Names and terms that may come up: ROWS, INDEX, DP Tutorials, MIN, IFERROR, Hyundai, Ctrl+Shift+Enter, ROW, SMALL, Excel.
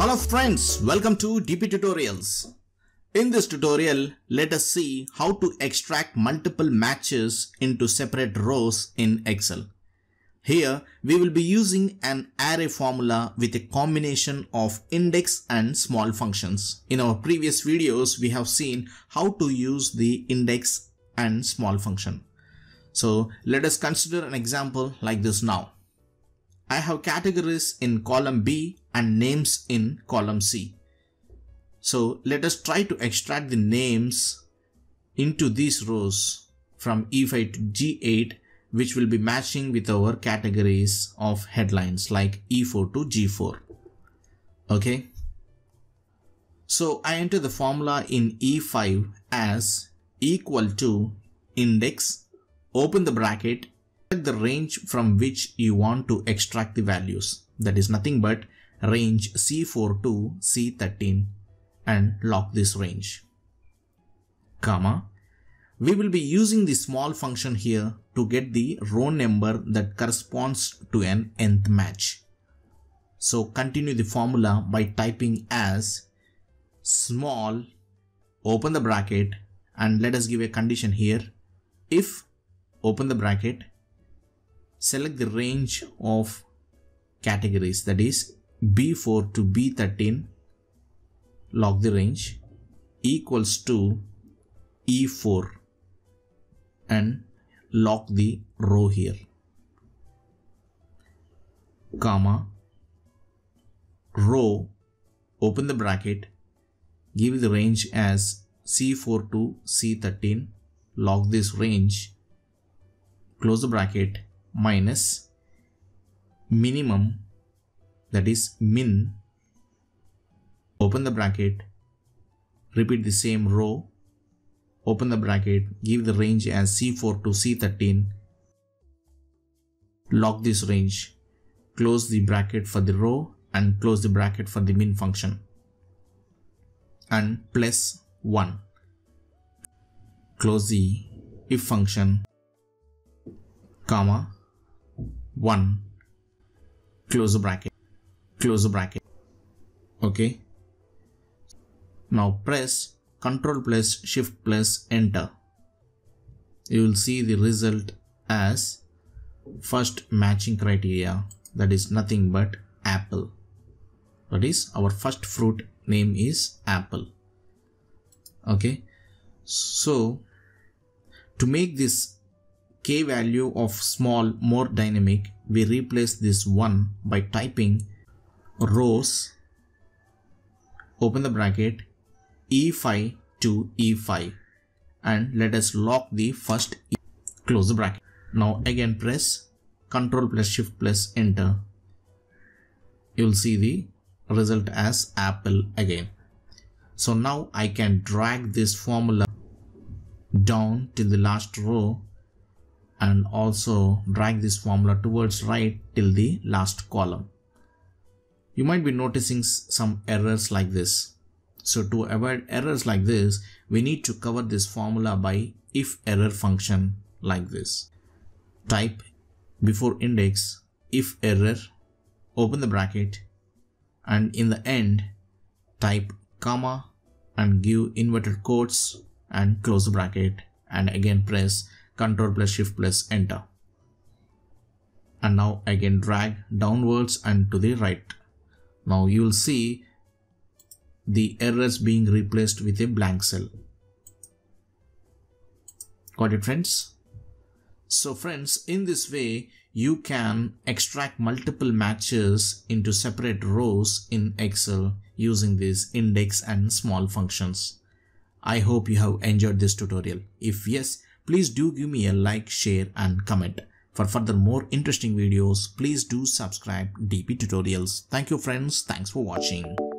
Hello friends, welcome to DP Tutorials. In this tutorial, let us see how to extract multiple matches into separate rows in Excel. Here, we will be using an array formula with a combination of index and small functions. In our previous videos, we have seen how to use the index and small function. So let us consider an example like this now. I have categories in column B and names in column C. So let us try to extract the names into these rows from E5 to G8, which will be matching with our categories of headlines like E4 to G4. Okay. So I enter the formula in E5 as equal to index, open the bracket, select the range from which you want to extract the values. That is nothing but range C4 to C13 and lock this range, comma. We will be using the small function here to get the row number that corresponds to an nth match. So continue the formula by typing as small, open the bracket, and let us give a condition here. If, open the bracket, select the range of categories, that is B4 to B13, lock the range, equals to E4 and lock the row here, comma, row, open the bracket, give the range as C4 to C13, lock this range, close the bracket, minus minimum, that is min, open the bracket, repeat the same row, open the bracket, give the range as C4 to C13, lock this range, close the bracket for the row and close the bracket for the min function, and plus 1, close the if function, comma, 1, close the bracket, close the bracket. Okay. Now press Ctrl plus Shift plus Enter. You will see the result as first matching criteria, that is nothing but apple. That is our first fruit name is apple. Okay. So to make this K value of small more dynamic, we replace this 1 by typing rows, open the bracket, E5 to E5, and let us lock the first E, close the bracket. Now again press Ctrl plus Shift plus Enter. You will see the result as apple again. So now I can drag this formula down to the last row and also drag this formula towards right till the last column. You might be noticing some errors like this. So to avoid errors like this, we need to cover this formula by IFERROR function like this. Type before index IFERROR, open the bracket, and in the end type comma and give inverted quotes and close the bracket, and again press Ctrl plus Shift plus Enter. And now again drag downwards and to the right. Now you will see the errors being replaced with a blank cell. Got it, friends? So friends, in this way, you can extract multiple matches into separate rows in Excel using these index and small functions. I hope you have enjoyed this tutorial. If yes, please do give me a like, share and comment. For further more interesting videos, please do subscribe DP Tutorials. Thank you friends. Thanks for watching.